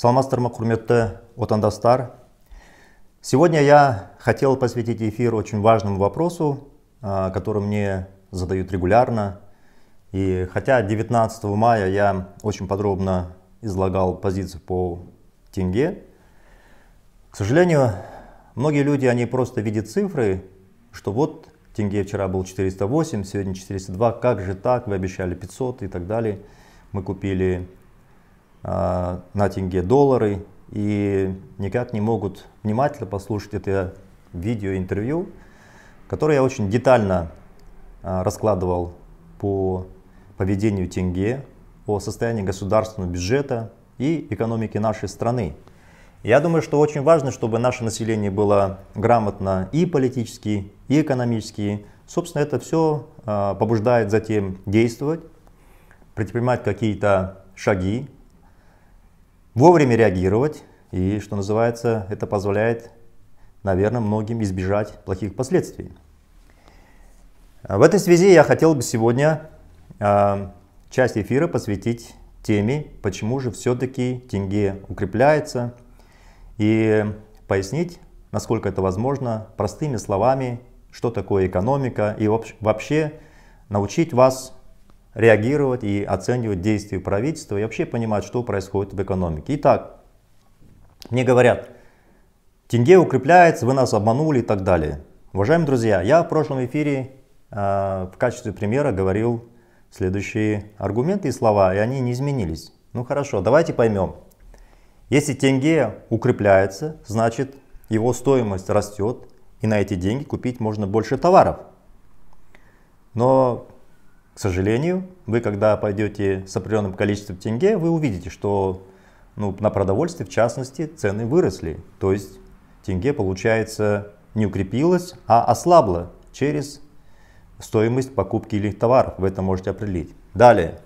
Салмастар Махурметэ, Андастар. Сегодня я хотел посвятить эфир очень важному вопросу, который мне задают регулярно. И хотя 19 мая я очень подробно излагал позицию по тенге, к сожалению, многие люди, они просто видят цифры, что вот тенге вчера был 408, сегодня 402, как же так, вы обещали 500 и так далее. Мы купили на тенге доллары и никак не могут внимательно послушать это видеоинтервью, которое я очень детально раскладывал по поведению тенге, по состоянию государственного бюджета и экономики нашей страны. Я думаю, что очень важно, чтобы наше население было грамотно и политически, и экономически. Собственно, это все побуждает затем действовать, предпринимать какие-то шаги, вовремя реагировать. И, что называется, это позволяет, наверное, многим избежать плохих последствий. В этой связи я хотел бы сегодня часть эфира посвятить теме, почему же все-таки тенге укрепляется, и пояснить, насколько это возможно, простыми словами, что такое экономика, и вообще научить вас реагировать и оценивать действия правительства, и вообще понимать, что происходит в экономике. Итак, мне говорят, тенге укрепляется, вы нас обманули и так далее. Уважаемые друзья, я в прошлом эфире в качестве примера говорил следующие аргументы и слова, и они не изменились. Ну хорошо, давайте поймем. Если тенге укрепляется, значит его стоимость растет, и на эти деньги купить можно больше товаров. Но, к сожалению, вы когда пойдете с определенным количеством тенге, вы увидите, что на продовольствие, в частности, цены выросли. То есть тенге, получается, не укрепилась, а ослабла через стоимость покупки или товаров. Вы это можете определить. Далее.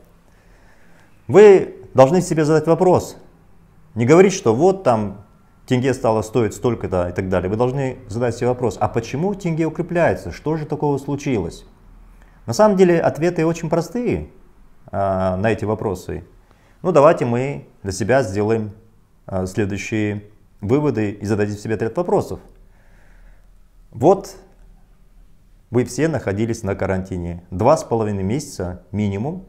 Вы должны себе задать вопрос. Не говорить, что вот там тенге стало стоить столько-то и так далее. Вы должны задать себе вопрос, а почему тенге укрепляется? Что же такого случилось? На самом деле ответы очень простые на эти вопросы. Ну давайте мы для себя сделаем следующие выводы и зададим себе ряд вопросов. Вот вы все находились на карантине. 2,5 месяца минимум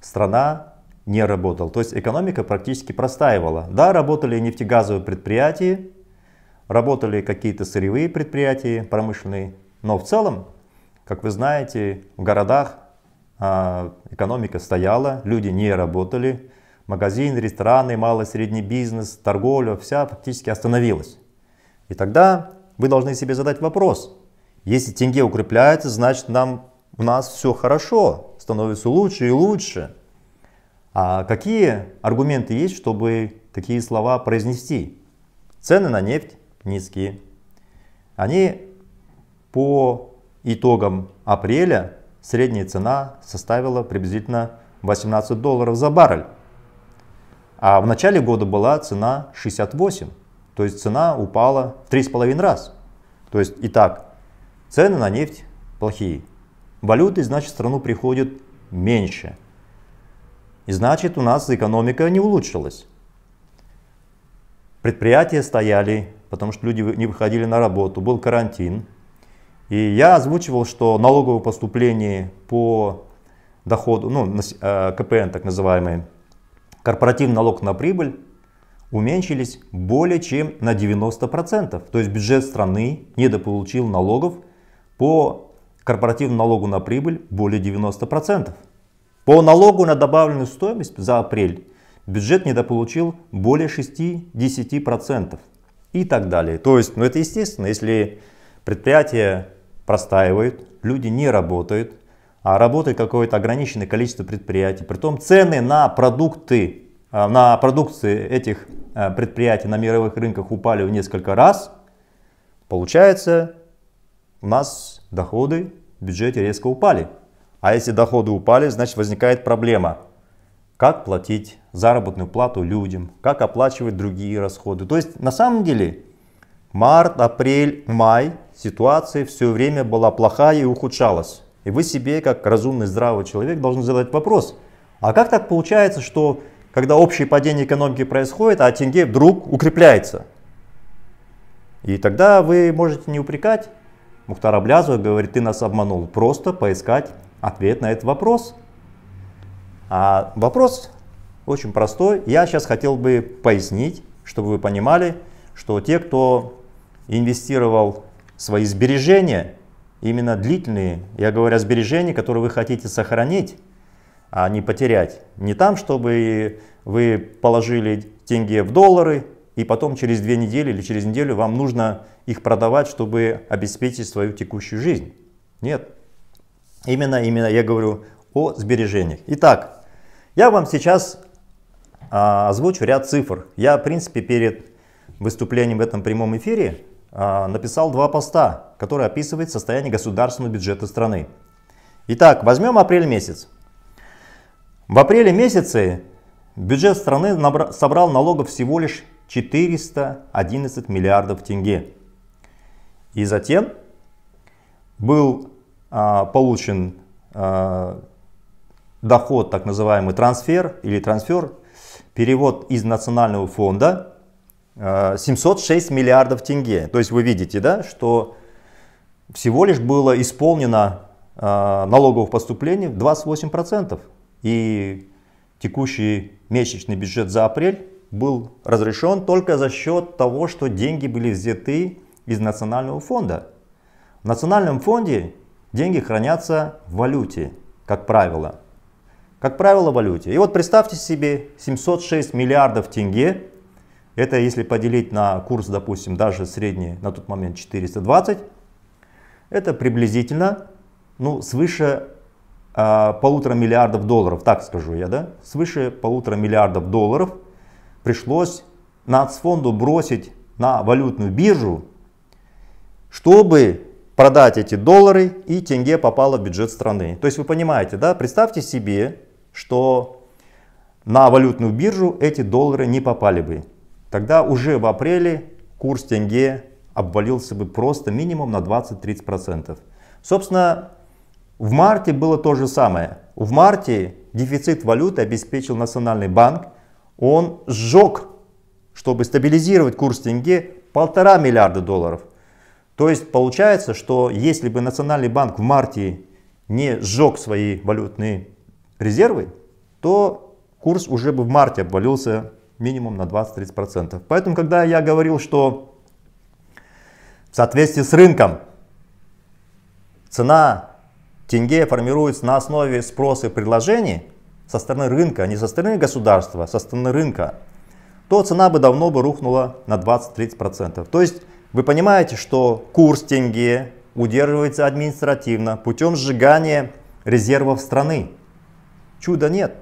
страна не работал. То есть экономика практически простаивала. Да, работали нефтегазовые предприятия, работали какие-то сырьевые предприятия промышленные, но в целом, как вы знаете, в городах экономика стояла, люди не работали, магазины, рестораны, малый и средний бизнес, торговля, вся фактически остановилась. И тогда вы должны себе задать вопрос, если тенге укрепляется, значит у нас все хорошо, становится лучше и лучше. А какие аргументы есть, чтобы такие слова произнести? Цены на нефть низкие. Они по итогам апреля средняя цена составила приблизительно 18 долларов за баррель. А в начале года была цена 68. То есть цена упала в 3,5 раз. То есть, итак, цены на нефть плохие. Валюты, значит, в страну приходит меньше. И значит, у нас экономика не улучшилась. Предприятия стояли, потому что люди не выходили на работу, был карантин. И я озвучивал, что налоговые поступления по доходу, КПН так называемый, корпоративный налог на прибыль, уменьшились более чем на 90%. То есть бюджет страны недополучил налогов по корпоративному налогу на прибыль более 90%. По налогу на добавленную стоимость за апрель бюджет недополучил более 6–10% и так далее. То есть, это естественно, если предприятия простаивают, люди не работают, а работает какое-то ограниченное количество предприятий. Притом цены на продукты, на продукции этих предприятий на мировых рынках упали в несколько раз. Получается, у нас доходы в бюджете резко упали. А если доходы упали, значит возникает проблема, как платить заработную плату людям, как оплачивать другие расходы. То есть на самом деле март, апрель, май ситуация все время была плохая и ухудшалась. И вы себе, как разумный, здравый человек, должны задать вопрос, а как так получается, что когда общее падение экономики происходит, а тенге вдруг укрепляется. И тогда вы можете не упрекать Мухтара Аблязова, говорит, ты нас обманул. Просто поискать ответ на этот вопрос. А вопрос очень простой. Я сейчас хотел бы пояснить, чтобы вы понимали, что те, кто инвестировал свои сбережения, именно длительные, я говорю о сбережениях, которые вы хотите сохранить, а не потерять. Не там, чтобы вы положили тенге в доллары, и потом через 2 недели или через неделю вам нужно их продавать, чтобы обеспечить свою текущую жизнь. Нет. Именно я говорю о сбережениях. Итак, я вам сейчас озвучу ряд цифр. Я, в принципе, перед выступлением в этом прямом эфире написал 2 поста, которые описывают состояние государственного бюджета страны. Итак, возьмем апрель месяц. В апреле месяце бюджет страны собрал налогов всего лишь 411 миллиардов тенге. И затем был получен доход, так называемый трансфер или трансфер, перевод из Национального фонда 706 миллиардов тенге. То есть вы видите, да, что всего лишь было исполнено налоговых поступлений 28%. И текущий месячный бюджет за апрель был разрешен только за счет того, что деньги были взяты из Национального фонда. В Национальном фонде деньги хранятся в валюте, как правило. Как правило, в валюте. И вот представьте себе 706 миллиардов тенге. Это если поделить на курс, допустим, даже средний на тот момент 420, это приблизительно, ну, свыше 1,5 миллиардов долларов, так скажу я, да, свыше 1,5 миллиардов долларов пришлось нацфонду бросить на валютную биржу, чтобы продать эти доллары, и тенге попало в бюджет страны. То есть вы понимаете, да, представьте себе, что на валютную биржу эти доллары не попали бы. Тогда уже в апреле курс тенге обвалился бы просто минимум на 20-30%. Собственно, в марте было то же самое. В марте дефицит валюты обеспечил Национальный банк. Он сжег, чтобы стабилизировать курс тенге, 1,5 миллиарда долларов. То есть получается, что если бы Национальный банк в марте не сжег свои валютные резервы, то курс уже бы в марте обвалился минимум на 20-30%. Поэтому, когда я говорил, что в соответствии с рынком цена тенге формируется на основе спроса и предложений со стороны рынка, а не со стороны государства, со стороны рынка, то цена бы давно бы рухнула на 20-30%. То есть вы понимаете, что курс тенге удерживается административно путем сжигания резервов страны. Чуда нет.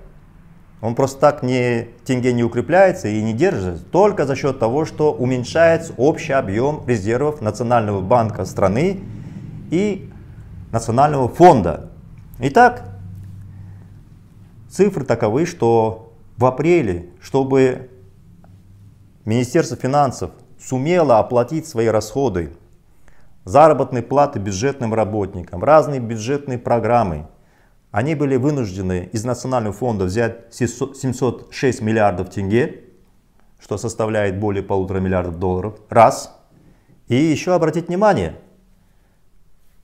Он просто так тенге не укрепляется и не держится только за счет того, что уменьшается общий объем резервов Национального банка страны и Национального фонда. Итак, цифры таковы, что в апреле, чтобы Министерство финансов сумело оплатить свои расходы, заработные платы бюджетным работникам, разные бюджетные программы, они были вынуждены из Национального фонда взять 706 миллиардов тенге, что составляет более 1,5 миллиарда долларов, раз. И еще обратить внимание,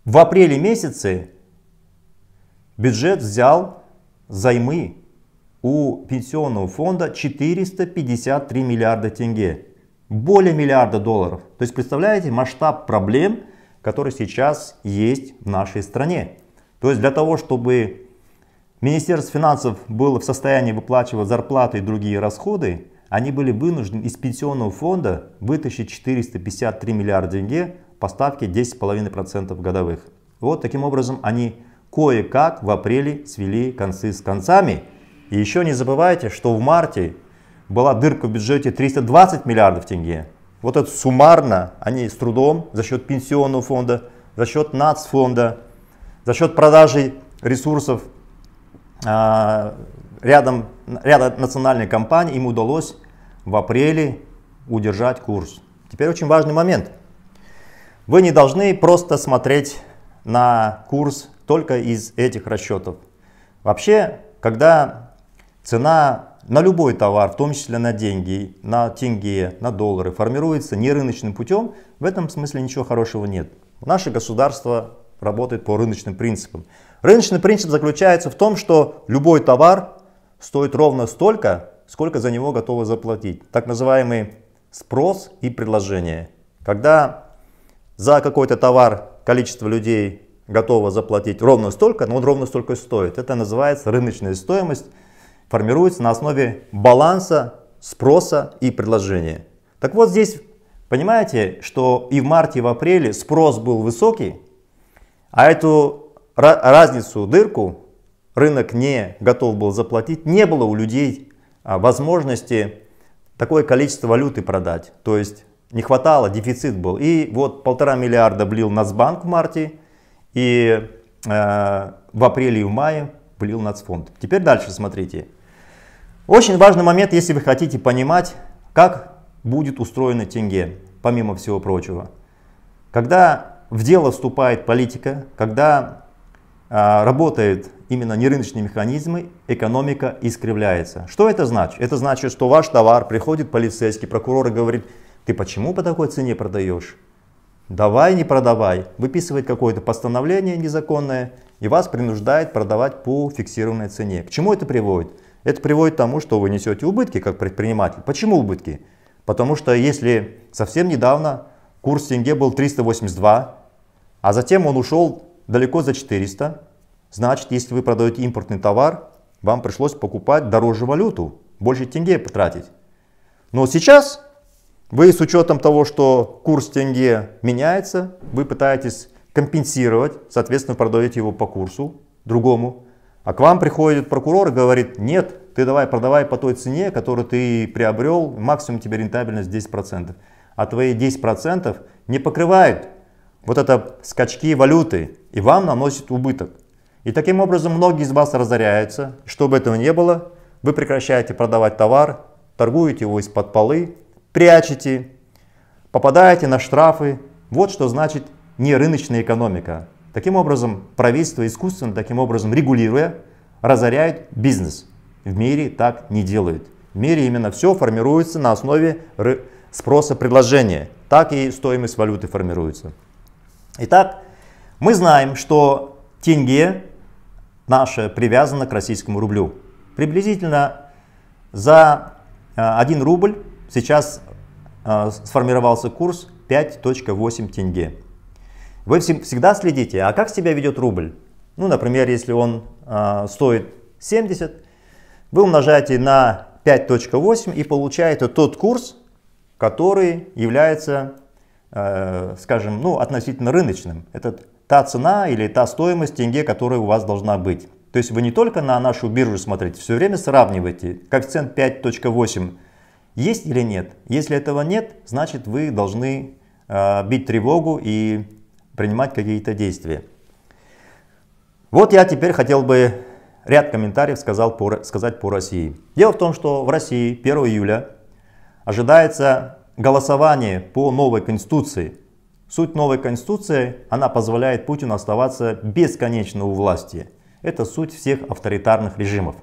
в апреле месяце бюджет взял займы у пенсионного фонда 453 миллиарда тенге, более миллиарда долларов. То есть представляете масштаб проблем, которые сейчас есть в нашей стране. То есть для того, чтобы Министерство финансов было в состоянии выплачивать зарплаты и другие расходы, они были вынуждены из пенсионного фонда вытащить 453 миллиарда тенге по ставке 10,5% годовых. Вот таким образом они кое-как в апреле свели концы с концами. И еще не забывайте, что в марте была дырка в бюджете 320 миллиардов тенге. Вот это суммарно они с трудом за счет пенсионного фонда, за счет нацфонда, за счет продажи ресурсов ряда национальных компаний им удалось в апреле удержать курс. Теперь очень важный момент. Вы не должны просто смотреть на курс только из этих расчетов. Вообще, когда цена на любой товар, в том числе на деньги, на тенге, на доллары, формируется нерыночным путем, в этом смысле ничего хорошего нет. Наше государство работает по рыночным принципам. Рыночный принцип заключается в том, что любой товар стоит ровно столько, сколько за него готовы заплатить. Так называемый спрос и предложение. Когда за какой-то товар количество людей готово заплатить ровно столько, но он ровно столько стоит. Это называется рыночная стоимость. Формируется на основе баланса спроса и предложения. Так вот здесь понимаете, что и в марте, и в апреле спрос был высокий, а эту разницу, дырку, рынок не готов был заплатить, не было у людей возможности такое количество валюты продать. То есть не хватало, дефицит был. И вот 1,5 миллиарда блил Нацбанк в марте, и в апреле и в мае блил Нацфонд. Теперь дальше смотрите. Очень важный момент, если вы хотите понимать, как будет устроено тенге, помимо всего прочего. Когда в дело вступает политика, когда работают именно нерыночные механизмы, экономика искривляется. Что это значит? Это значит, что ваш товар приходит полицейский, прокурор и говорит: ты почему по такой цене продаешь? Давай, не продавай. Выписывает какое-то постановление незаконное и вас принуждает продавать по фиксированной цене. К чему это приводит? Это приводит к тому, что вы несете убытки как предприниматель. Почему убытки? Потому что если совсем недавно курс тенге был 382, а затем он ушел далеко за 400, значит, если вы продаете импортный товар, вам пришлось покупать дороже валюту, больше тенге потратить. Но сейчас вы с учетом того, что курс тенге меняется, вы пытаетесь компенсировать, соответственно, продаете его по курсу другому. А к вам приходит прокурор и говорит: нет, ты давай продавай по той цене, которую ты приобрел, максимум тебе рентабельность 10%. А твои 10% не покрывают вот это скачки валюты, и вам наносит убыток. И таким образом многие из вас разоряются. Чтобы этого не было, вы прекращаете продавать товар, торгуете его из-под полы, прячете, попадаете на штрафы. Вот что значит нерыночная экономика. Таким образом, правительство искусственно, таким образом регулируя, разоряет бизнес. В мире так не делают. В мире именно все формируется на основе спроса-предложения. Так и стоимость валюты формируется. Итак, мы знаем, что тенге наше привязано к российскому рублю. Приблизительно за 1 рубль сейчас сформировался курс 5.8 тенге. Вы всегда следите, а как себя ведет рубль? Ну, например, если он стоит 70, вы умножаете на 5.8 и получаете тот курс, который является, скажем, ну, относительно рыночным. Это та цена или та стоимость тенге, которая у вас должна быть. То есть вы не только на нашу биржу смотрите, все время сравниваете, коэффициент 5.8 есть или нет. Если этого нет, значит вы должны бить тревогу и принимать какие-то действия. Вот я теперь хотел бы ряд комментариев сказать по России. Дело в том, что в России 1 июля ожидается голосование по новой конституции. Суть новой конституции, она позволяет Путину оставаться бесконечно у власти. Это суть всех авторитарных режимов.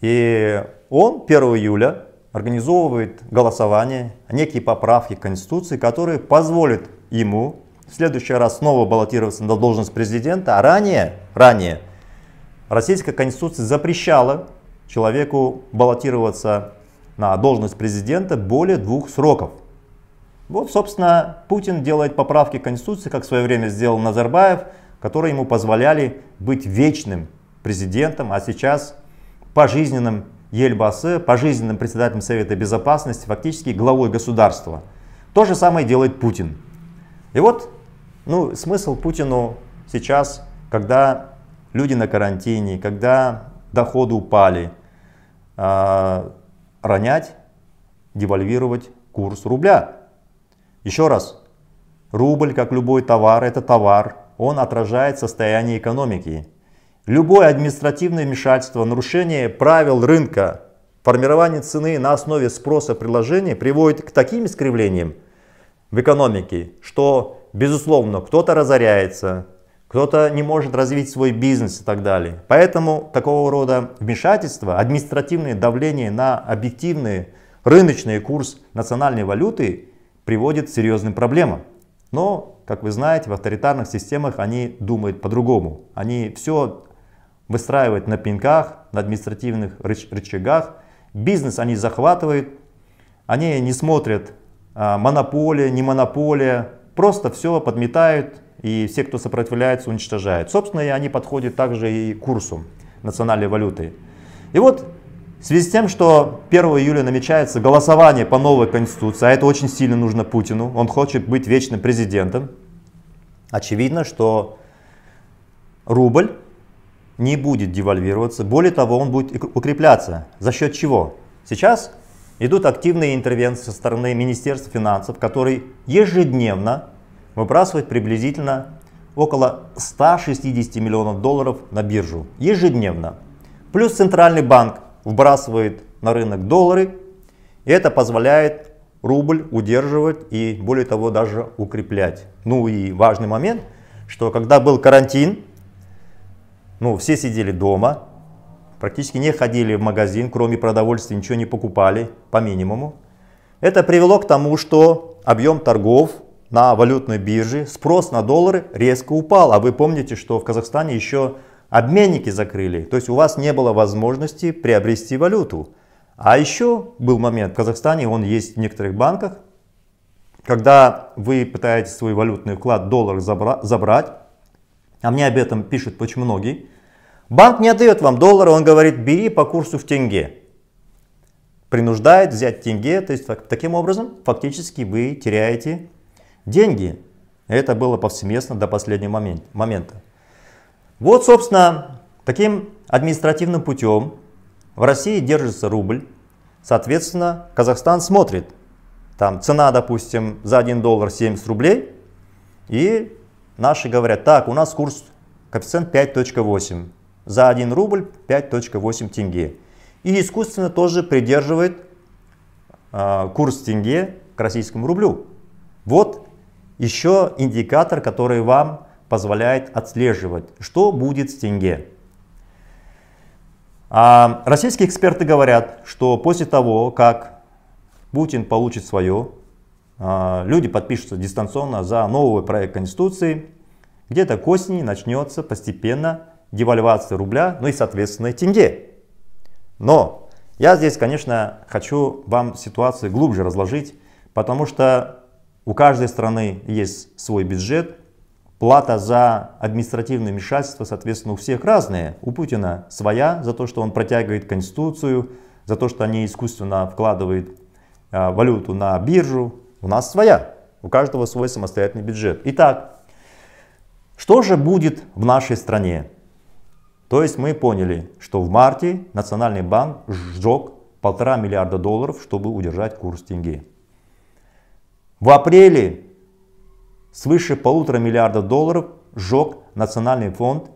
И он 1 июля организовывает голосование, некие поправки к конституции, которые позволят ему в следующий раз снова баллотироваться на должность президента, а ранее российская конституция запрещала человеку баллотироваться на должность президента более 2 сроков. Вот, собственно, Путин делает поправки к конституции, как в свое время сделал Назарбаев, которые ему позволяли быть вечным президентом, а сейчас пожизненным елбасы, пожизненным председателем Совета Безопасности, фактически главой государства. То же самое делает Путин. И вот, ну, смысл Путину сейчас, когда люди на карантине, когда доходы упали, ронять, девальвировать курс рубля. Еще раз, рубль, как любой товар, это товар, он отражает состояние экономики. Любое административное вмешательство, нарушение правил рынка, формирование цены на основе спроса предложения приводит к таким искривлениям в экономике, что, безусловно, кто-то разоряется, кто-то не может развить свой бизнес и так далее. Поэтому такого рода вмешательства, административное давление на объективный рыночный курс национальной валюты приводит к серьезным проблемам. Но, как вы знаете, в авторитарных системах они думают по-другому. Они все выстраивают на пинках, на административных рычагах. Бизнес они захватывают, они не смотрят монополия, не монополия, просто все подметают. И все, кто сопротивляется, уничтожают. Собственно, и они подходят также и к курсу национальной валюты. И вот в связи с тем, что 1 июля намечается голосование по новой конституции, а это очень сильно нужно Путину, он хочет быть вечным президентом, очевидно, что рубль не будет девальвироваться, более того, он будет укрепляться. За счет чего? Сейчас идут активные интервенции со стороны Министерства финансов, которые ежедневно выбрасывать приблизительно около 160 миллионов долларов на биржу ежедневно. Плюс Центральный банк вбрасывает на рынок доллары, и это позволяет рубль удерживать и, более того, даже укреплять. Ну и важный момент, что когда был карантин, ну все сидели дома, практически не ходили в магазин, кроме продовольствия ничего не покупали, по минимуму. Это привело к тому, что объем торгов на валютной бирже, спрос на доллары резко упал. А вы помните, что в Казахстане еще обменники закрыли. То есть у вас не было возможности приобрести валюту. А еще был момент в Казахстане, он есть в некоторых банках. Когда вы пытаетесь свой валютный вклад, доллар забрать, а мне об этом пишут очень многие, банк не отдает вам доллары, он говорит, бери по курсу в тенге. Принуждает взять тенге, то есть таким образом фактически вы теряете деньги. Это было повсеместно до последнего момента. Вот, собственно, таким административным путем в России держится рубль. Соответственно, Казахстан смотрит. Там цена, допустим, за 1 доллар 70 рублей. И наши говорят, так, у нас курс, коэффициент 5.8. За 1 рубль 5.8 тенге. И искусственно тоже придерживает курс тенге к российскому рублю. Вот еще индикатор, который вам позволяет отслеживать, что будет с тенге. А российские эксперты говорят, что после того, как Путин получит свое, люди подпишутся дистанционно за новый проект Конституции, где-то к осени начнется постепенно девальвация рубля, ну и соответственно тенге. Но я здесь, конечно, хочу вам ситуацию глубже разложить, потому что у каждой страны есть свой бюджет, плата за административное вмешательство, соответственно, у всех разная. У Путина своя, за то, что он протягивает Конституцию, за то, что они искусственно вкладывают валюту на биржу. У нас своя, у каждого свой самостоятельный бюджет. Итак, что же будет в нашей стране? То есть мы поняли, что в марте Национальный банк сжег 1,5 миллиарда долларов, чтобы удержать курс тенге. В апреле свыше 1,5 миллиарда долларов сжег Национальный фонд.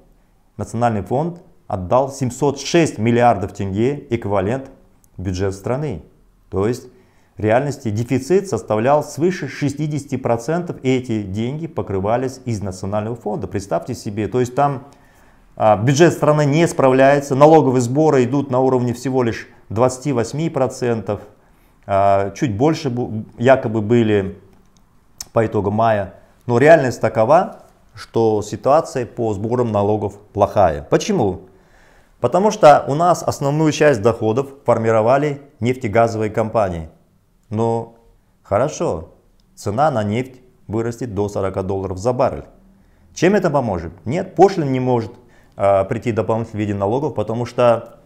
Национальный фонд отдал 706 миллиардов тенге, эквивалент бюджет страны. То есть в реальности дефицит составлял свыше 60%, и эти деньги покрывались из Национального фонда. Представьте себе, то есть там бюджет страны не справляется, налоговые сборы идут на уровне всего лишь 28%. Чуть больше якобы были по итогам мая, но реальность такова, что ситуация по сборам налогов плохая. Почему? Потому что у нас основную часть доходов формировали нефтегазовые компании. Но хорошо, цена на нефть вырастет до 40 долларов за баррель. Чем это поможет? Нет, пошлин не может прийти дополнительно в виде налогов, потому что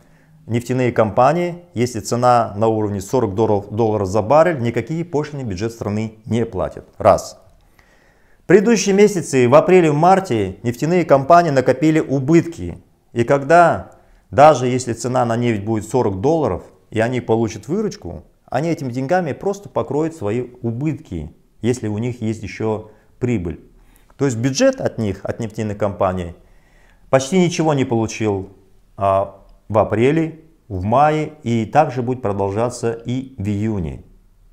нефтяные компании, если цена на уровне 40 долларов за баррель, никакие пошлины бюджет страны не платят. Раз. В предыдущие месяцы, в апреле и марте, нефтяные компании накопили убытки. И когда, даже если цена на нефть будет 40 долларов, и они получат выручку, они этими деньгами просто покроют свои убытки, если у них есть еще прибыль. То есть бюджет от них, от нефтяных компаний, почти ничего не получил в апреле, в мае, и также будет продолжаться и в июне.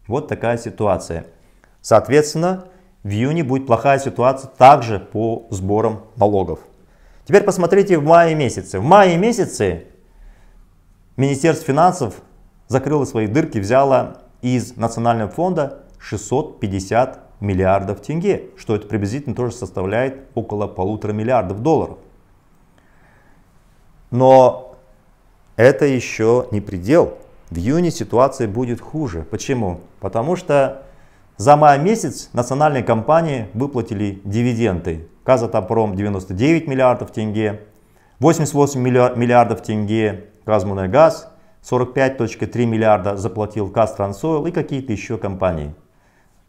Вот такая ситуация. Соответственно, В июне будет плохая ситуация также по сборам налогов. Теперь посмотрите в мае месяце. В мае месяце Министерство финансов закрыло свои дырки, взяло из Национального фонда 650 миллиардов тенге, что это приблизительно тоже составляет около 1,5 миллиарда долларов. Но это еще не предел. В июне ситуация будет хуже. Почему? Потому что за май месяц национальные компании выплатили дивиденды. Казатомпром 99 миллиардов тенге, 88 миллиардов тенге Казмунайгаз, 45,3 миллиарда заплатил КазТрансОйл и какие-то еще компании.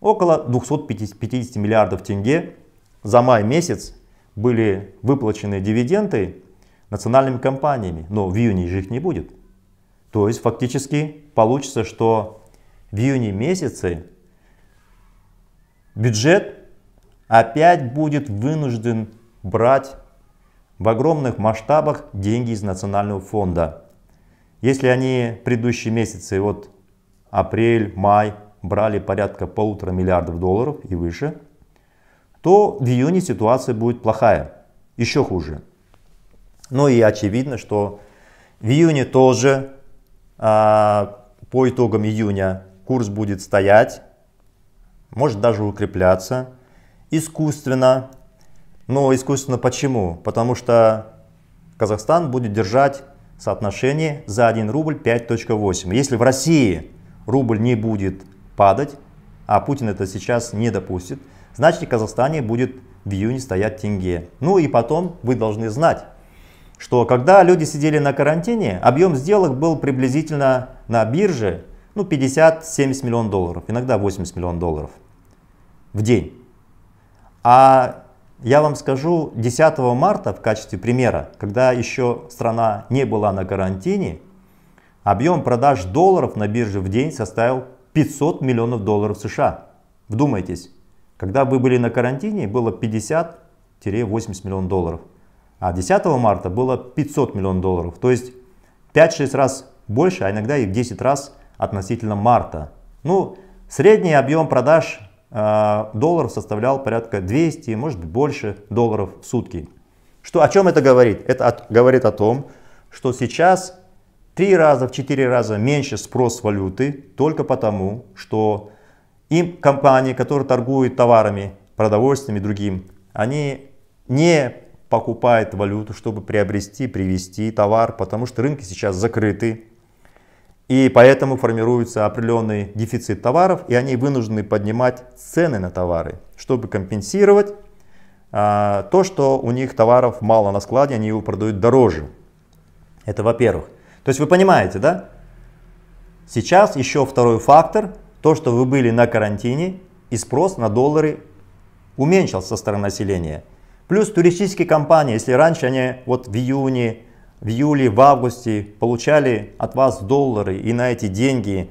Около 250 миллиардов тенге за май месяц были выплачены дивиденды национальными компаниями, но в июне же их не будет. То есть фактически получится, что в июне месяце бюджет опять будет вынужден брать в огромных масштабах деньги из Национального фонда. Если они в предыдущие месяцы, вот апрель, май, брали порядка 1,5 миллиарда долларов и выше, то в июне ситуация будет плохая, еще хуже. Ну и очевидно, что в июне тоже, по итогам июня, курс будет стоять, может даже укрепляться искусственно. Но искусственно почему? Потому что Казахстан будет держать соотношение за 1 рубль 5,8. Если в России рубль не будет падать, а Путин это сейчас не допустит, значит, в Казахстане будет в июне стоять тенге. Ну и потом вы должны знать, что когда люди сидели на карантине, объем сделок был приблизительно на бирже, ну, 50-70 миллионов долларов, иногда 80 миллионов долларов в день. А я вам скажу, 10 марта в качестве примера, когда еще страна не была на карантине, объем продаж долларов на бирже в день составил 500 миллионов долларов США. Вдумайтесь, когда вы были на карантине, было 50-80 миллионов долларов. А 10 марта было 500 миллионов долларов, то есть 5-6 раз больше, а иногда и в 10 раз относительно марта. Ну, средний объем продаж долларов составлял порядка 200, может быть больше долларов в сутки. Что, о чем это говорит? Это говорит о том, что сейчас в 3 раза, в 4 раза меньше спрос валюты, только потому, что им компании, которые торгуют товарами, продовольствием и другим, они не покупает валюту, чтобы приобрести, привезти товар, потому что рынки сейчас закрыты, и поэтому формируется определенный дефицит товаров, и они вынуждены поднимать цены на товары, чтобы компенсировать то, что у них товаров мало на складе, они его продают дороже. Это во-первых. То есть вы понимаете, да? Сейчас еще второй фактор, то, что вы были на карантине, и спрос на доллары уменьшился со стороны населения. Плюс туристические компании, если раньше они вот в июне, в июле, в августе получали от вас доллары и на эти деньги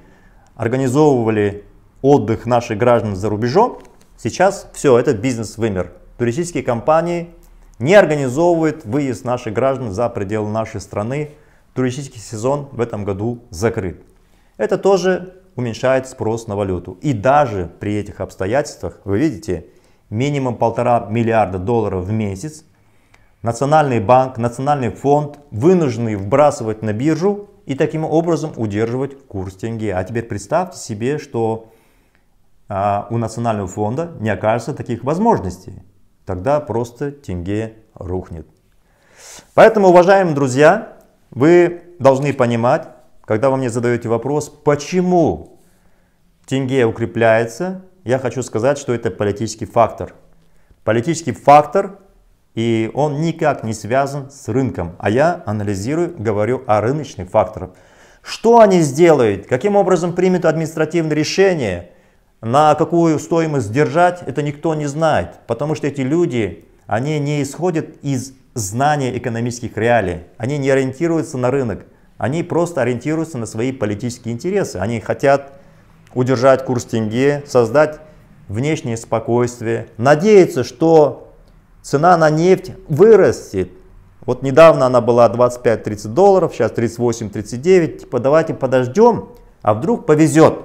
организовывали отдых наших граждан за рубежом, сейчас все, этот бизнес вымер. Туристические компании не организовывают выезд наших граждан за пределы нашей страны. Туристический сезон в этом году закрыт. Это тоже уменьшает спрос на валюту. И даже при этих обстоятельствах, вы видите, минимум 1,5 миллиарда долларов в месяц Национальный банк, Национальный фонд вынуждены вбрасывать на биржу и таким образом удерживать курс тенге. А теперь представьте себе, что у Национального фонда не окажется таких возможностей. Тогда просто тенге рухнет. Поэтому, уважаемые друзья, вы должны понимать, когда вы мне задаете вопрос, почему тенге укрепляется, я хочу сказать, что это политический фактор. Политический фактор, и он никак не связан с рынком. А я анализирую, говорю о рыночных факторах. Что они сделают, каким образом примут административное решение, на какую стоимость держать, это никто не знает. Потому что эти люди, они не исходят из знания экономических реалий. Они не ориентируются на рынок. Они просто ориентируются на свои политические интересы. Они хотят удержать курс тенге, создать внешнее спокойствие, надеяться, что цена на нефть вырастет. Вот недавно она была 25-30 долларов, сейчас 38-39, типа давайте подождем, а вдруг повезет.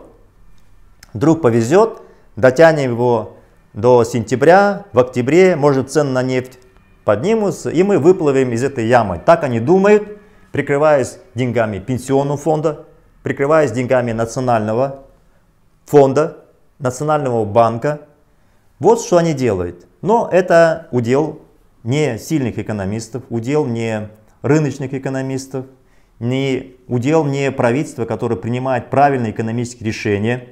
Вдруг повезет, дотянем его до сентября, в октябре, может, цены на нефть поднимутся, и мы выплывем из этой ямы. Так они думают, прикрываясь деньгами пенсионного фонда, прикрываясь деньгами Национального фонда, Национального банка. Вот что они делают. Но это удел не сильных экономистов, удел не рыночных экономистов, не удел не правительства, которое принимает правильные экономические решения.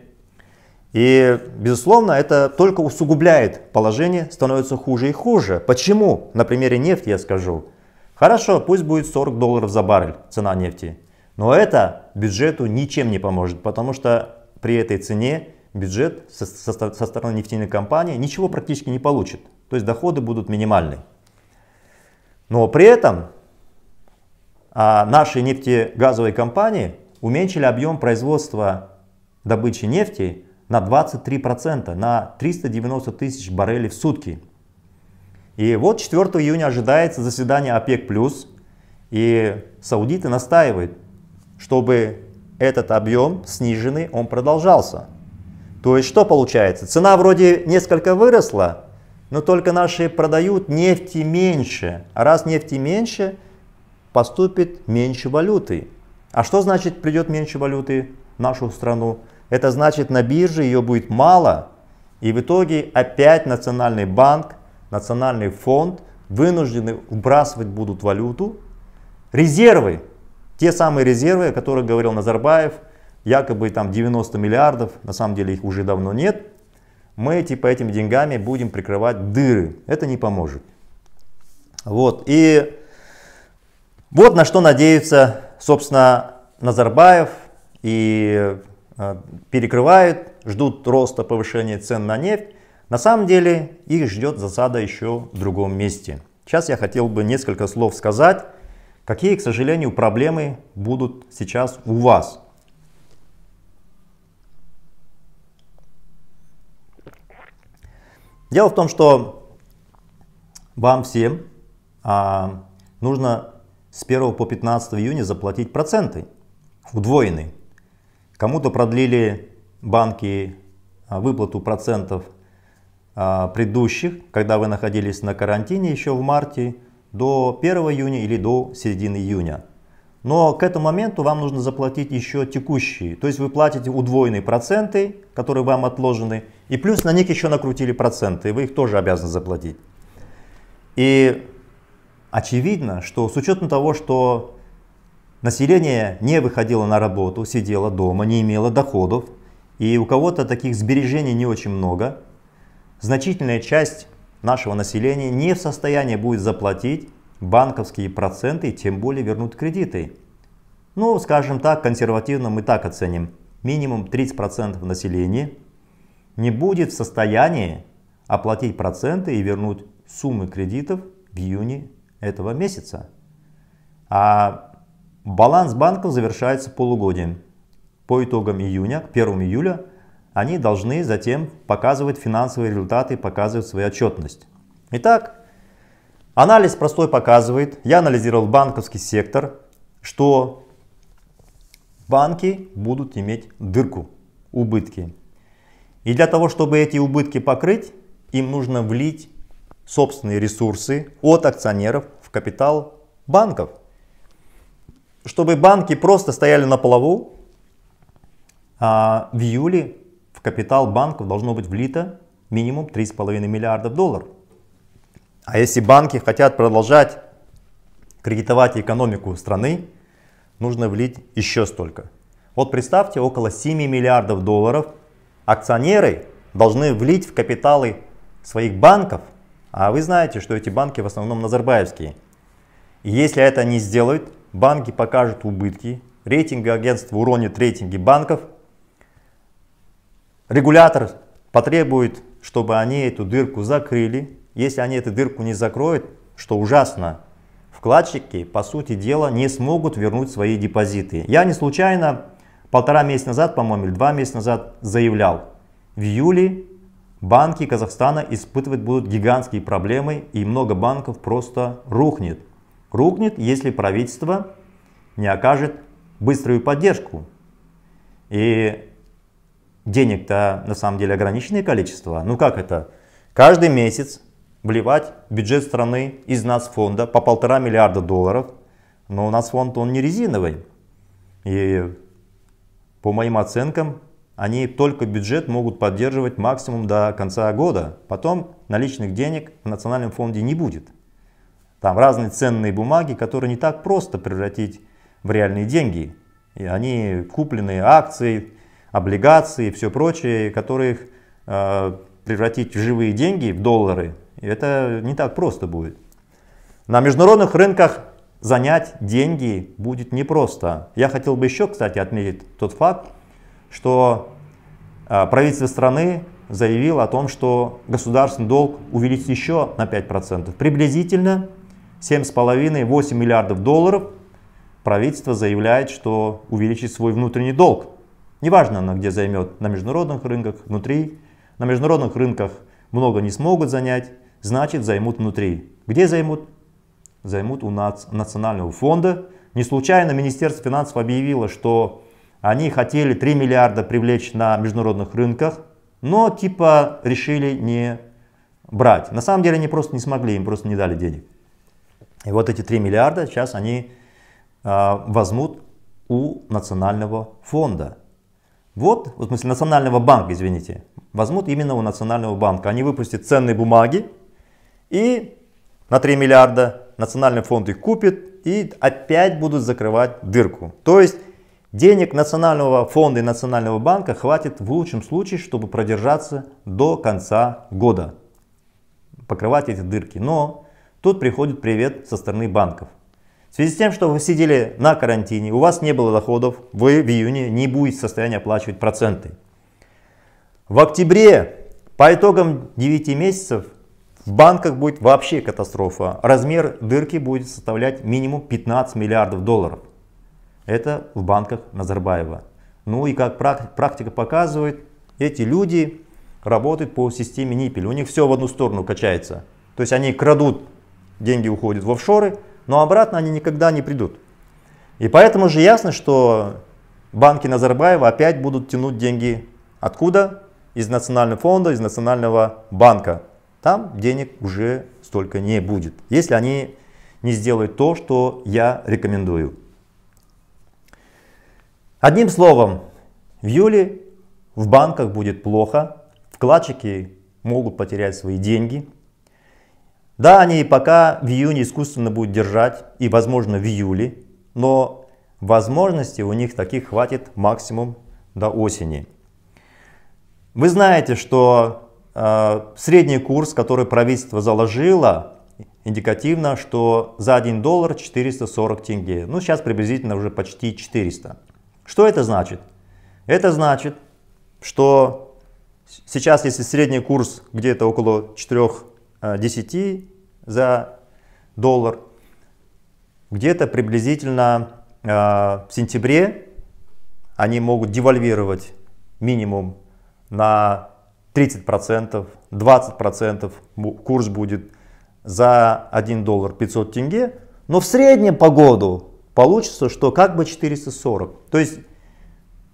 И, безусловно, это только усугубляет положение, становится хуже и хуже. Почему? На примере нефти я скажу. Хорошо, пусть будет 40 долларов за баррель цена нефти. Но это бюджету ничем не поможет, потому что при этой цене бюджет со стороны нефтяной компании ничего практически не получит. То есть доходы будут минимальны. Но при этом наши нефтегазовые компании уменьшили объем производства добычи нефти на 23%, на 390 тысяч баррелей в сутки. И вот 4 июня ожидается заседание ОПЕК+, и саудиты настаивают, чтобы этот объем сниженный, он продолжался. То есть что получается? Цена вроде несколько выросла, но только наши продают нефти меньше. А раз нефти меньше, поступит меньше валюты. А что значит придет меньше валюты в нашу страну? Это значит, на бирже ее будет мало, и в итоге опять Национальный банк, Национальный фонд вынуждены вбрасывать будут валюту. Резервы, те самые резервы, о которых говорил Назарбаев, якобы там 90 миллиардов, на самом деле их уже давно нет. Мы типа этими деньгами будем прикрывать дыры. Это не поможет. Вот, и вот на что надеются, собственно, Назарбаев и перекрывают, ждут роста, повышения цен на нефть. На самом деле их ждет засада еще в другом месте. Сейчас я хотел бы несколько слов сказать, какие, к сожалению, проблемы будут сейчас у вас. Дело в том, что вам всем нужно с 1 по 15 июня заплатить проценты удвоенные. Кому-то продлили банки выплату процентов предыдущих, когда вы находились на карантине еще в марте, до 1 июня или до середины июня. Но к этому моменту вам нужно заплатить еще текущие. То есть вы платите удвоенные проценты, которые вам отложены, и плюс на них еще накрутили проценты, и вы их тоже обязаны заплатить. И очевидно, что с учетом того, что население не выходило на работу, сидело дома, не имело доходов, и у кого-то таких сбережений не очень много, значительная часть нашего населения не в состоянии будет заплатить банковские проценты, тем более вернуть кредиты. Ну, скажем так, консервативно мы так оценим. Минимум 30% населения не будет в состоянии оплатить проценты и вернуть суммы кредитов в июне этого месяца. А баланс банков завершается полугодием. По итогам июня, к 1 июля, они должны затем показывать финансовые результаты, показывать свою отчетность. Итак, анализ простой показывает, я анализировал банковский сектор, что банки будут иметь дырку, убытки. И для того, чтобы эти убытки покрыть, им нужно влить собственные ресурсы от акционеров в капитал банков. Чтобы банки просто стояли на плаву, в июле в капитал банков должно быть влито минимум 3,5 миллиарда долларов. А если банки хотят продолжать кредитовать экономику страны, нужно влить еще столько. Вот представьте, около 7 миллиардов долларов акционеры должны влить в капиталы своих банков, а вы знаете, что эти банки в основном назарбаевские. И если это не сделают, банки покажут убытки, рейтинговое агентство уронит рейтинги банков, регулятор потребует, чтобы они эту дырку закрыли. Если они эту дырку не закроют, что ужасно, вкладчики, по сути дела, не смогут вернуть свои депозиты. Я не случайно 1,5 месяца назад, по-моему, или 2 месяца назад заявлял, в июле банки Казахстана испытывать будут гигантские проблемы, и много банков просто рухнет. Рухнет, если правительство не окажет быструю поддержку. И денег-то на самом деле ограниченное количество. Ну как это? каждый месяц вливать в бюджет страны из нацфонда по 1,5 миллиарда долларов. Но нацфонд он не резиновый. И по моим оценкам, они только бюджет могут поддерживать максимум до конца года. Потом наличных денег в Национальном фонде не будет. Там разные ценные бумаги, которые не так просто превратить в реальные деньги. И они купленные акции, облигации и все прочее, которых превратить в живые деньги, в доллары, это не так просто будет. На международных рынках занять деньги будет непросто. Я хотел бы еще, кстати, отметить тот факт, что правительство страны заявило о том, что государственный долг увеличится еще на 5%. Приблизительно 7,5-8 миллиардов долларов правительство заявляет, что увеличит свой внутренний долг. Неважно, она где займет, на международных рынках, внутри. На международных рынках много не смогут занять, значит займут внутри. Где займут? Займут у Национального фонда. Не случайно Министерство финансов объявило, что они хотели 3 миллиарда привлечь на международных рынках, но типа решили не брать. На самом деле они просто не смогли, им просто не дали денег. И вот эти 3 миллиарда сейчас они возьмут у Национального фонда. Вот, в смысле Национального банка, извините, возьмут именно у Национального банка. Они выпустят ценные бумаги и на 3 миллиарда Национальный фонд их купит и опять будут закрывать дырку. То есть денег Национального фонда и Национального банка хватит в лучшем случае, чтобы продержаться до конца года, покрывать эти дырки. Но тут приходит привет со стороны банков. В связи с тем, что вы сидели на карантине, у вас не было доходов, вы в июне не будете в состоянии оплачивать проценты. В октябре по итогам 9 месяцев в банках будет вообще катастрофа. Размер дырки будет составлять минимум 15 миллиардов долларов. Это в банках Назарбаева. Ну и как практика показывает, эти люди работают по системе ниппель. У них все в одну сторону качается. То есть они крадут, деньги уходят в офшоры, но обратно они никогда не придут. И поэтому же ясно, что банки Назарбаева опять будут тянуть деньги откуда? Из Национального фонда, из Национального банка. Там денег уже столько не будет, если они не сделают то, что я рекомендую. Одним словом, в июле в банках будет плохо, вкладчики могут потерять свои деньги. Да, они пока в июне искусственно будут держать и, возможно, в июле, но возможностей у них таких хватит максимум до осени. Вы знаете, что средний курс, который правительство заложило, индикативно, что за 1 доллар 440 тенге. Ну, сейчас приблизительно уже почти 400. Что это значит? Это значит, что сейчас, если средний курс где-то около 4,10 за доллар, где-то приблизительно в сентябре они могут девальвировать минимум на 30%, 20% курс будет за 1 доллар 500 тенге, но в среднем по году получится, что как бы 440. То есть,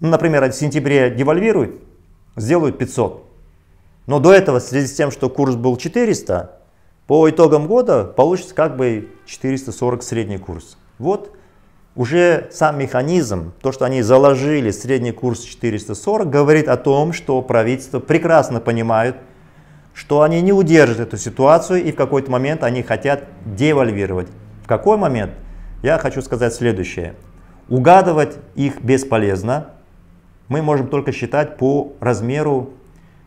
например, в сентябре девальвируют, сделают 500. Но до этого, в связи с тем, что курс был 400, по итогам года получится как бы 440 средний курс. Вот уже сам механизм, то, что они заложили средний курс 440, говорит о том, что правительство прекрасно понимает, что они не удержат эту ситуацию и в какой-то момент они хотят девальвировать. В какой момент? Я хочу сказать следующее. Угадывать их бесполезно. Мы можем только считать по размеру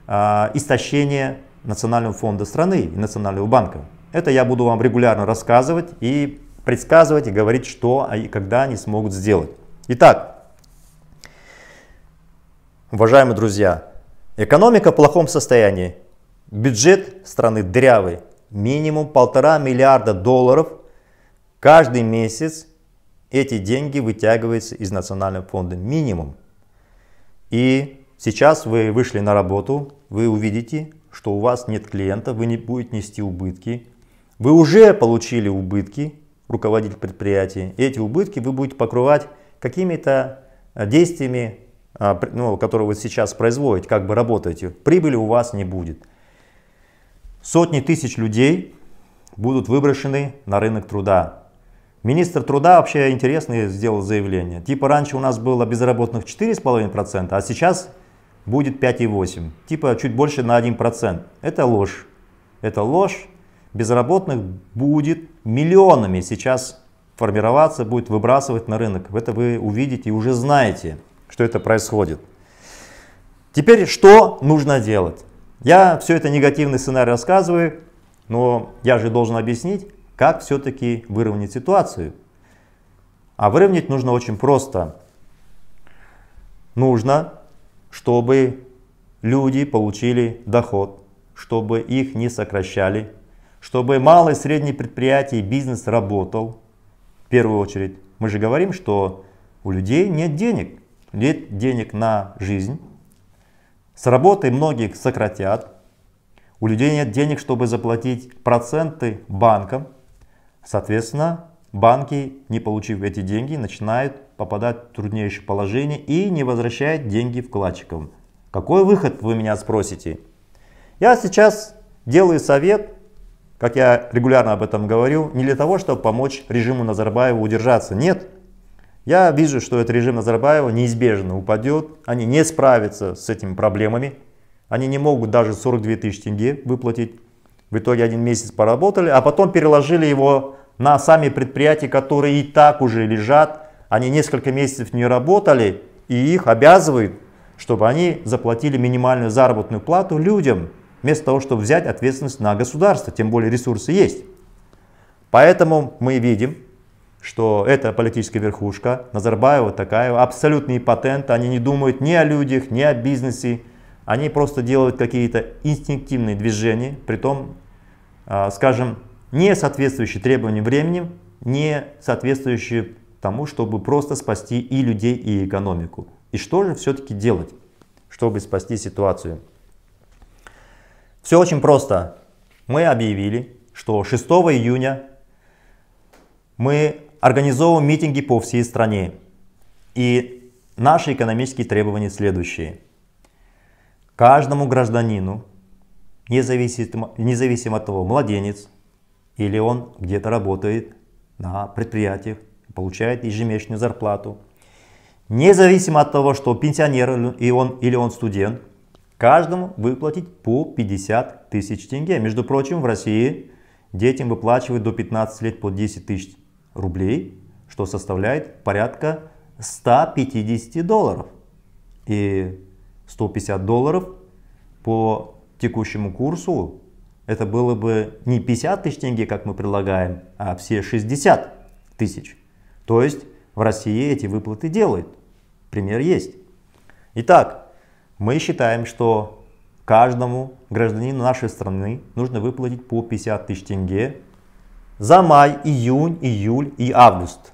истощение Национального фонда страны и Национального банка. Это я буду вам регулярно рассказывать и предсказывать, и говорить, что и когда они смогут сделать. Итак, уважаемые друзья, экономика в плохом состоянии, бюджет страны дырявый, минимум 1,5 миллиарда долларов каждый месяц эти деньги вытягиваются из Национального фонда минимум. И сейчас вы вышли на работу, вы увидите, что у вас нет клиента, вы не будете нести убытки. Вы уже получили убытки, руководитель предприятия. И эти убытки вы будете покрывать какими-то действиями, которые вы сейчас производите, как бы работаете. Прибыли у вас не будет. Сотни тысяч людей будут выброшены на рынок труда. Министр труда вообще интересное сделал заявление. Типа раньше у нас было безработных 4,5%, а сейчас будет 5,8%. Типа чуть больше на 1%. Это ложь. Это ложь. Безработных будет миллионами сейчас формироваться, будет выбрасывать на рынок. Это вы увидите и уже знаете, что это происходит. Теперь что нужно делать? Я все это негативный сценарий рассказываю, но я же должен объяснить, как все-таки выровнять ситуацию. А выровнять нужно очень просто. Нужно, чтобы люди получили доход, чтобы их не сокращали, чтобы малые и средние предприятия и бизнес работал. В первую очередь, мы же говорим, что у людей нет денег. Нет денег на жизнь. С работы многих сократят, у людей нет денег, чтобы заплатить проценты банкам. Соответственно, банки, не получив эти деньги, начинают попадать в труднейшее положение и не возвращают деньги вкладчикам. Какой выход, вы меня спросите? Я сейчас делаю совет, как я регулярно об этом говорю, не для того, чтобы помочь режиму Назарбаева удержаться. Нет. Я вижу, что этот режим Назарбаева неизбежно упадет, они не справятся с этими проблемами, они не могут даже 42 тысячи тенге выплатить. В итоге один месяц поработали, а потом переложили его на сами предприятия, которые и так уже лежат, они несколько месяцев не работали, и их обязывают, чтобы они заплатили минимальную заработную плату людям, вместо того, чтобы взять ответственность на государство, тем более ресурсы есть. Поэтому мы видим, что эта политическая верхушка, Назарбаева, Токаева, абсолютные патенты, они не думают ни о людях, ни о бизнесе, они просто делают какие-то инстинктивные движения, притом, скажем, не соответствующие требованиям времени, не соответствующие тому, чтобы просто спасти и людей, и экономику. И что же все-таки делать, чтобы спасти ситуацию? Все очень просто. Мы объявили, что 6 июня мы организовываем митинги по всей стране. И наши экономические требования следующие. Каждому гражданину, независимо от того, младенец или он где-то работает на предприятиях, получает ежемесячную зарплату, независимо от того, что пенсионер или он студент, каждому выплатить по 50 тысяч тенге. Между прочим, в России детям выплачивают до 15 лет по 10 тысяч рублей, что составляет порядка $150. И $150 по текущему курсу это было бы не 50 тысяч тенге, как мы предлагаем, а все 60 тысяч. То есть в России эти выплаты делают. Пример есть. Итак, мы считаем, что каждому гражданину нашей страны нужно выплатить по 50 тысяч тенге за май, июнь, июль и август.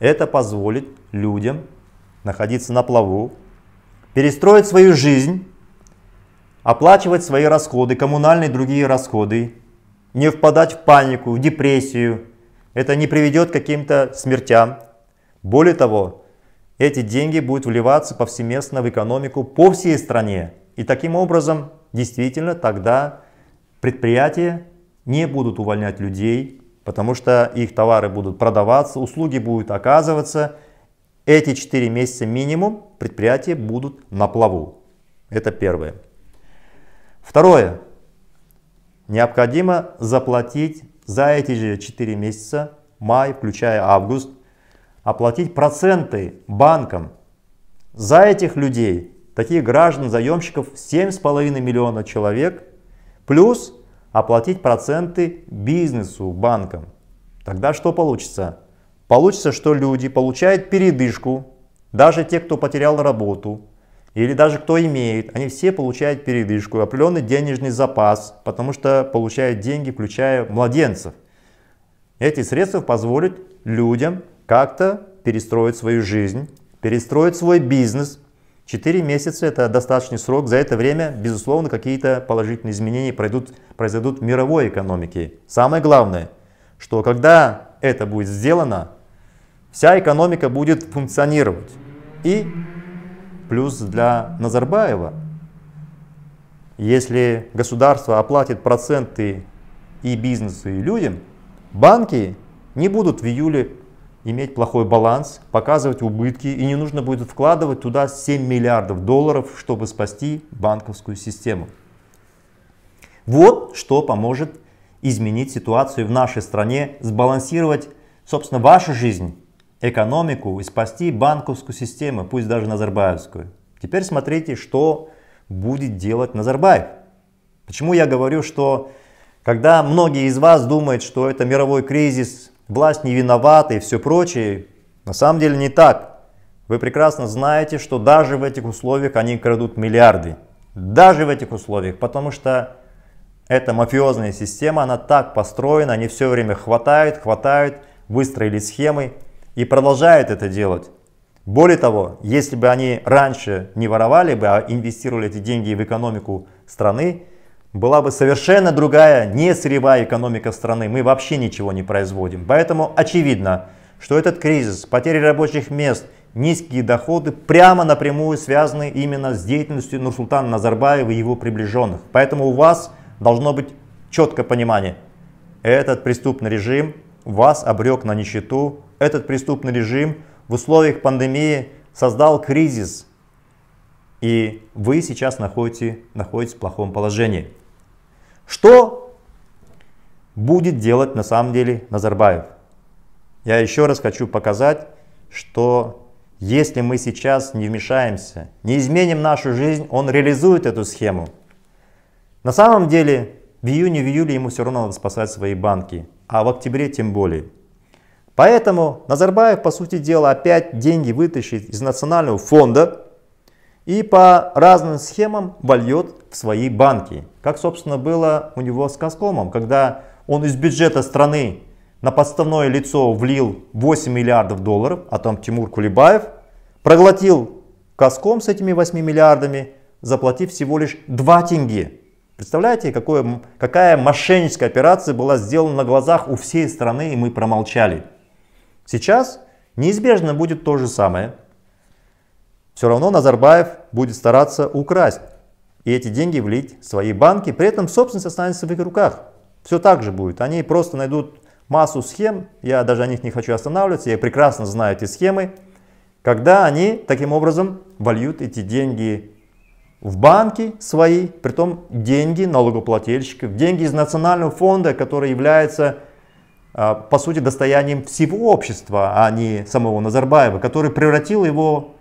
Это позволит людям находиться на плаву, перестроить свою жизнь, оплачивать свои расходы, коммунальные и другие расходы, не впадать в панику, в депрессию. Это не приведет к каким-то смертям. Более того, эти деньги будут вливаться повсеместно в экономику по всей стране. И таким образом, действительно, тогда предприятия не будут увольнять людей, потому что их товары будут продаваться, услуги будут оказываться. Эти 4 месяца минимум предприятия будут на плаву. Это первое. Второе. Необходимо заплатить за эти же 4 месяца, май, включая август, оплатить проценты банкам. За этих людей, таких граждан, заемщиков 7,5 миллиона человек, плюс оплатить проценты бизнесу, банкам. Тогда что получится? Получится, что люди получают передышку, даже те, кто потерял работу, или даже кто имеет, они все получают передышку, определенный денежный запас, потому что получают деньги, включая младенцев. Эти средства позволят людям как-то перестроить свою жизнь, перестроить свой бизнес. 4 месяца – это достаточный срок. За это время, безусловно, какие-то положительные изменения произойдут в мировой экономике. Самое главное, что когда это будет сделано, вся экономика будет функционировать. И плюс для Назарбаева. Если государство оплатит проценты и бизнесу, и людям, банки не будут в июле иметь плохой баланс, показывать убытки, и не нужно будет вкладывать туда 7 миллиардов долларов, чтобы спасти банковскую систему. Вот что поможет изменить ситуацию в нашей стране, сбалансировать, собственно, вашу жизнь, экономику и спасти банковскую систему, пусть даже назарбаевскую. Теперь смотрите, что будет делать Назарбаев. Почему я говорю, что когда многие из вас думают, что это мировой кризис, власть не виновата и все прочее, на самом деле не так. Вы прекрасно знаете, что даже в этих условиях они крадут миллиарды. Даже в этих условиях, потому что эта мафиозная система, она так построена, они все время хватают, выстроили схемы и продолжают это делать. Более того, если бы они раньше не воровали бы, а инвестировали эти деньги в экономику страны, была бы совершенно другая, не сырьевая экономика страны. Мы вообще ничего не производим. Поэтому очевидно, что этот кризис, потери рабочих мест, низкие доходы прямо напрямую связаны именно с деятельностью Нурсултана Назарбаева и его приближенных. Поэтому у вас должно быть четкое понимание. Этот преступный режим вас обрек на нищету. Этот преступный режим в условиях пандемии создал кризис. И вы сейчас находитесь в плохом положении. Что будет делать на самом деле Назарбаев? Я еще раз хочу показать, что если мы сейчас не вмешаемся, не изменим нашу жизнь, он реализует эту схему. На самом деле в июне-июле ему все равно надо спасать свои банки, а в октябре тем более. Поэтому Назарбаев, по сути дела, опять деньги вытащит из Национального фонда и по разным схемам вольет в свои банки. Как, собственно, было у него с Казкомом, когда он из бюджета страны на подставное лицо влил 8 миллиардов долларов, а там Тимур Кулибаев проглотил Казком с этими 8 миллиардами, заплатив всего лишь 2 тенге. Представляете, какая мошенническая операция была сделана на глазах у всей страны, и мы промолчали. Сейчас неизбежно будет то же самое. Все равно Назарбаев будет стараться украсть и эти деньги влить в свои банки, при этом собственность останется в их руках. Все так же будет. Они просто найдут массу схем, я даже о них не хочу останавливаться, я прекрасно знаю эти схемы, когда они таким образом вольют эти деньги в банки свои, притом деньги налогоплательщиков, деньги из Национального фонда, который является, по сути, достоянием всего общества, а не самого Назарбаева, который превратил его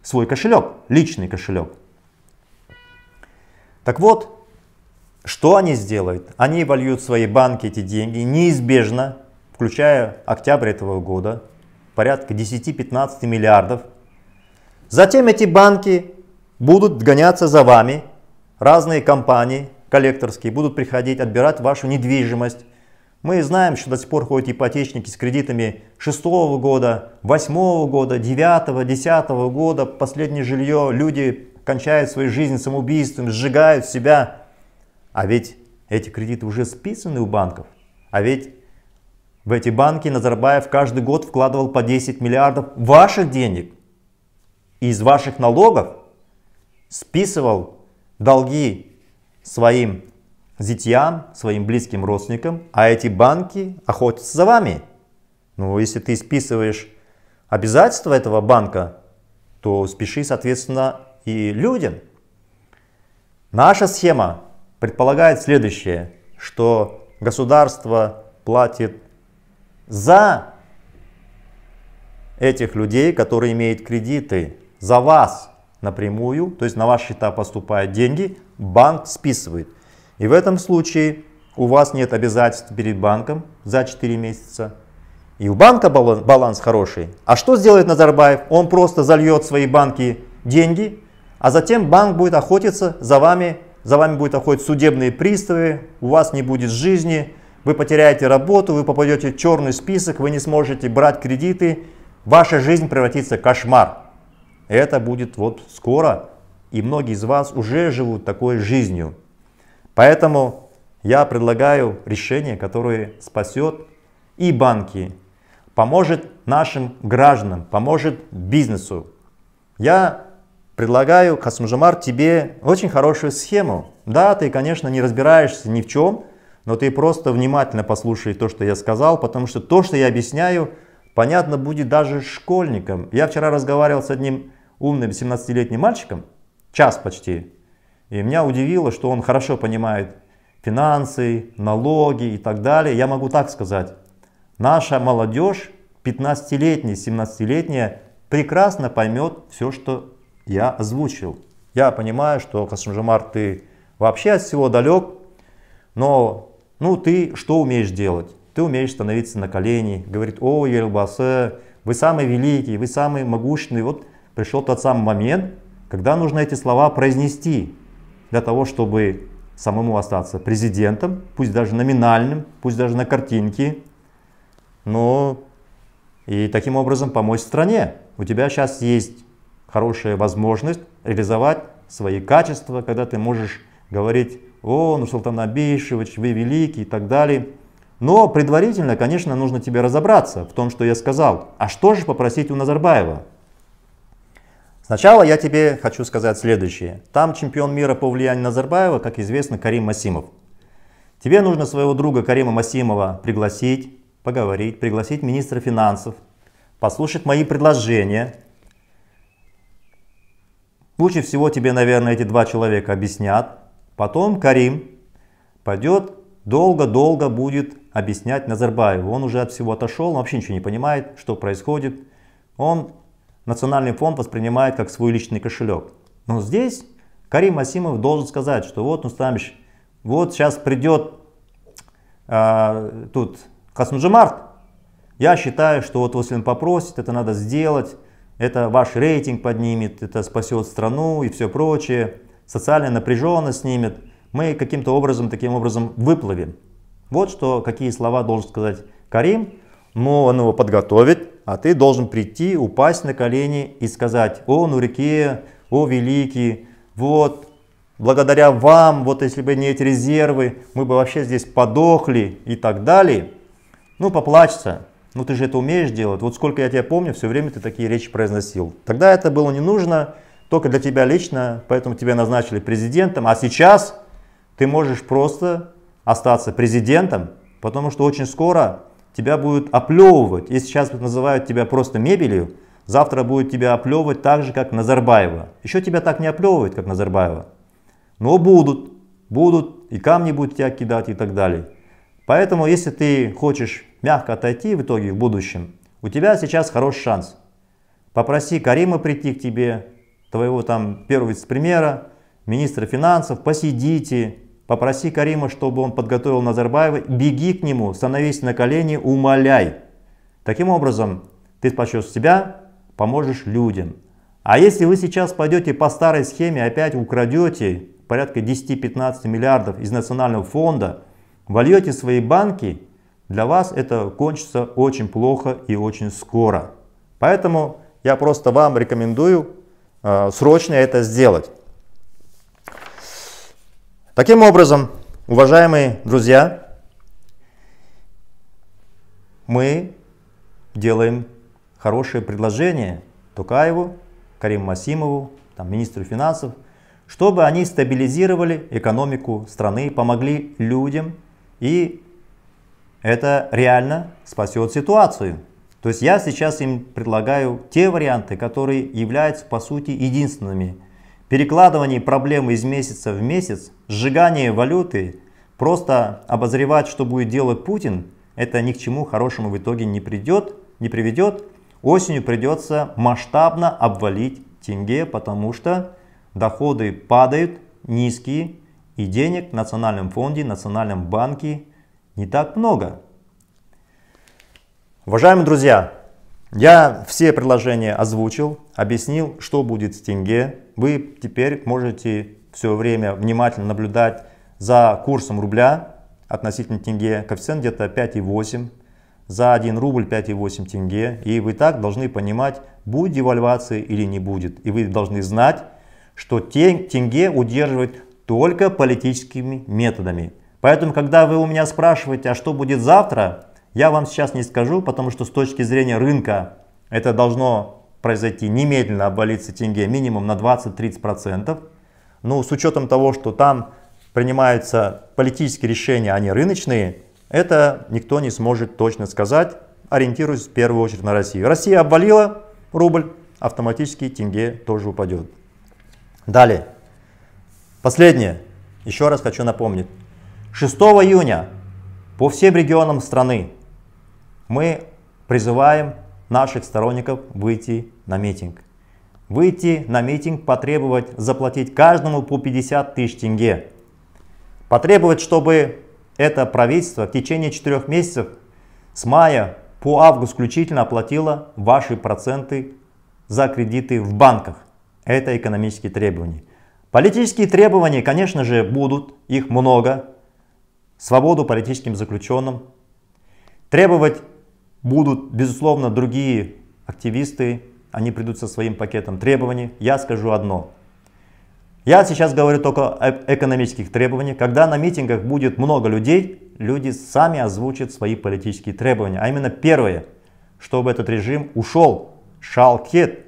в свой кошелек, личный кошелек. Так вот, что они сделают? Они вольют в свои банки эти деньги неизбежно, включая октябрь этого года, порядка 10-15 миллиардов. Затем эти банки будут гоняться за вами, разные компании коллекторские будут приходить, отбирать вашу недвижимость. Мы знаем, что до сих пор ходят ипотечники с кредитами 6-го года, 8-го года, 9-го, 10-го года, последнее жилье, люди кончают свою жизнь самоубийством, сжигают себя. А ведь эти кредиты уже списаны у банков, а ведь в эти банки Назарбаев каждый год вкладывал по 10 миллиардов ваших денег из ваших налогов. Списывал долги своим зятьям, своим близким родственникам, а эти банки охотятся за вами. Ну, если ты списываешь обязательства этого банка, то спеши, соответственно, и людям. Наша схема предполагает следующее, что государство платит за этих людей, которые имеют кредиты, за вас напрямую, то есть на ваши счета поступают деньги, банк списывает. И в этом случае у вас нет обязательств перед банком за 4 месяца. И у банка баланс хороший. А что сделает Назарбаев? Он просто зальет в свои банки деньги, а затем банк будет охотиться за вами будут охотиться судебные приставы, у вас не будет жизни, вы потеряете работу, вы попадете в черный список, вы не сможете брать кредиты, ваша жизнь превратится в кошмар. Это будет вот скоро, и многие из вас уже живут такой жизнью. Поэтому я предлагаю решение, которое спасет и банки, поможет нашим гражданам, поможет бизнесу. Я Предлагаю, Касым-Жомарт, тебе очень хорошую схему. Да, ты, конечно, не разбираешься ни в чем, но ты просто внимательно послушай то, что я сказал, потому что то, что я объясняю, понятно будет даже школьникам. Я вчера разговаривал с одним умным 17-летним мальчиком, час почти, и меня удивило, что он хорошо понимает финансы, налоги и так далее. Я могу так сказать, наша молодежь, 15-летняя, 17-летняя, прекрасно поймет все, что я озвучил. Я понимаю, что, Касым-Жомарт, ты вообще от всего далек, но ты что умеешь делать? Ты умеешь становиться на колени, говорит: о, Елбасы, вы самый великий, вы самый могущественный. Вот пришел тот самый момент, когда нужно эти слова произнести для того, чтобы самому остаться президентом, пусть даже номинальным, пусть даже на картинке, но и таким образом помочь стране. У тебя сейчас есть хорошая возможность реализовать свои качества, когда ты можешь говорить: о, Нурсултан Абишевич, вы великий и так далее. Но предварительно, конечно, нужно тебе разобраться в том, что я сказал. А что же попросить у Назарбаева? Сначала я тебе хочу сказать следующее. Там чемпион мира по влиянию Назарбаева, как известно, Карим Масимов. Тебе нужно своего друга Карима Масимова пригласить, поговорить, пригласить министра финансов, послушать мои предложения. Лучше всего тебе, наверное, эти два человека объяснят. Потом Карим пойдет, долго-долго будет объяснять Назарбаеву. Он уже от всего отошел, он вообще ничего не понимает, что происходит. Он Национальный фонд воспринимает как свой личный кошелек. Но здесь Карим Масимов должен сказать, что вот, Нустамич, вот сейчас придет тут Касым-Жомарт. Я считаю, что вот если он попросит, это надо сделать. Это ваш рейтинг поднимет, это спасет страну и все прочее. Социальная напряженность снимет. Мы каким-то образом, таким образом выплывем. Вот что, какие слова должен сказать Карим. Но он его подготовит, а ты должен прийти, упасть на колени и сказать: о, Нурике, о, великий, вот, благодаря вам, вот если бы не эти резервы, мы бы вообще здесь подохли и так далее. Ну, поплачься. Ну ты же это умеешь делать, вот сколько я тебя помню, все время ты такие речи произносил. Тогда это было не нужно, только для тебя лично, поэтому тебя назначили президентом. А сейчас ты можешь просто остаться президентом, потому что очень скоро тебя будут оплевывать. И сейчас называют тебя просто мебелью, завтра будут тебя оплевывать так же, как Назарбаева. Еще тебя так не оплевывают, как Назарбаева, но будут, и камни будут тебя кидать и так далее. Поэтому, если ты хочешь мягко отойти в итоге в будущем, у тебя сейчас хороший шанс. Попроси Карима прийти к тебе, твоего там первого вице-премьера, министра финансов, посидите, попроси Карима, чтобы он подготовил Назарбаева, беги к нему, становись на колени, умоляй. Таким образом, ты спасешь себя, поможешь людям. А если вы сейчас пойдете по старой схеме, опять украдете порядка 10-15 миллиардов из Национального фонда, вольете свои банки, для вас это кончится очень плохо и очень скоро. Поэтому я просто вам рекомендую срочно это сделать. Таким образом, уважаемые друзья, мы делаем хорошее предложение Токаеву, Кариму Масимову, там, министру финансов, чтобы они стабилизировали экономику страны, помогли людям. И это реально спасет ситуацию. То есть я сейчас им предлагаю те варианты, которые являются по сути единственными. Перекладывание проблемы из месяца в месяц, сжигание валюты, просто обозревать, что будет делать Путин, это ни к чему хорошему в итоге не приведет. Осенью придется масштабно обвалить тенге, потому что доходы падают, низкие. И денег в Национальном фонде, в Национальном банке не так много. Уважаемые друзья, я все предложения озвучил, объяснил, что будет с тенге. Вы теперь можете все время внимательно наблюдать за курсом рубля относительно тенге. Коэффициент где-то 5,8. За 1 рубль 5,8 тенге. И вы так должны понимать, будет девальвация или не будет. И вы должны знать, что тенге удерживает только политическими методами. Поэтому, когда вы у меня спрашиваете, а что будет завтра, я вам сейчас не скажу, потому что с точки зрения рынка это должно произойти, немедленно обвалится тенге минимум на 20-30%. Но с учетом того, что там принимаются политические решения, а не рыночные, это никто не сможет точно сказать, ориентируясь в первую очередь на Россию. Россия обвалила рубль, автоматически тенге тоже упадет. Далее. Последнее. Еще раз хочу напомнить. 6 июня по всем регионам страны мы призываем наших сторонников выйти на митинг. Выйти на митинг, потребовать заплатить каждому по 50 тысяч тенге. Потребовать, чтобы это правительство в течение 4 месяцев с мая по август включительно оплатило ваши проценты за кредиты в банках. Это экономические требования. Политические требования, конечно же, будут, их много. Свободу политическим заключенным. Требовать будут, безусловно, другие активисты, они придут со своим пакетом требований. Я скажу одно. Я сейчас говорю только об экономических требованиях. Когда на митингах будет много людей, люди сами озвучат свои политические требования. А именно первое, чтобы этот режим ушел, шалкет,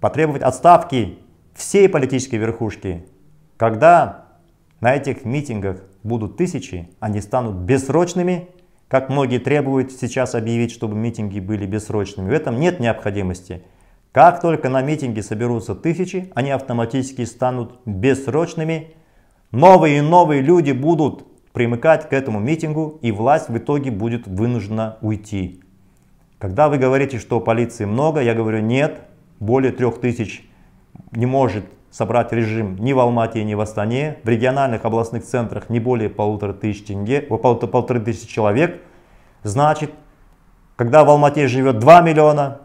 потребовать отставки всей политической верхушки. Когда на этих митингах будут тысячи, они станут бессрочными. Как многие требуют сейчас объявить, чтобы митинги были бессрочными. В этом нет необходимости. Как только на митинги соберутся тысячи, они автоматически станут бессрочными. Новые и новые люди будут примыкать к этому митингу, и власть в итоге будет вынуждена уйти. Когда вы говорите, что полиции много, я говорю нет. Более 3000 не может собрать режим ни в Алмате, ни в Астане. В региональных областных центрах не более 1500 человек. Значит, когда в Алмате живет 2 миллиона,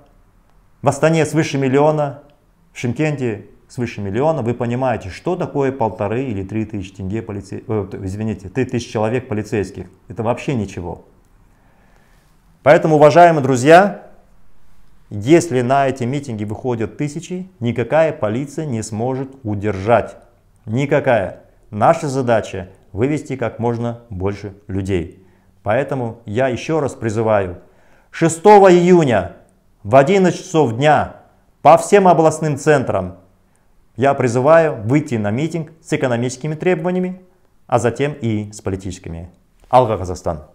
в Астане свыше миллиона, в Шымкенте свыше миллиона, вы понимаете, что такое 3 тысячи человек полицейских. Это вообще ничего. Поэтому, уважаемые друзья, если на эти митинги выходят тысячи, никакая полиция не сможет удержать. Никакая. Наша задача вывести как можно больше людей. Поэтому я еще раз призываю. 6 июня в 11 часов дня по всем областным центрам я призываю выйти на митинг с экономическими требованиями, а затем и с политическими. Алга Казахстан!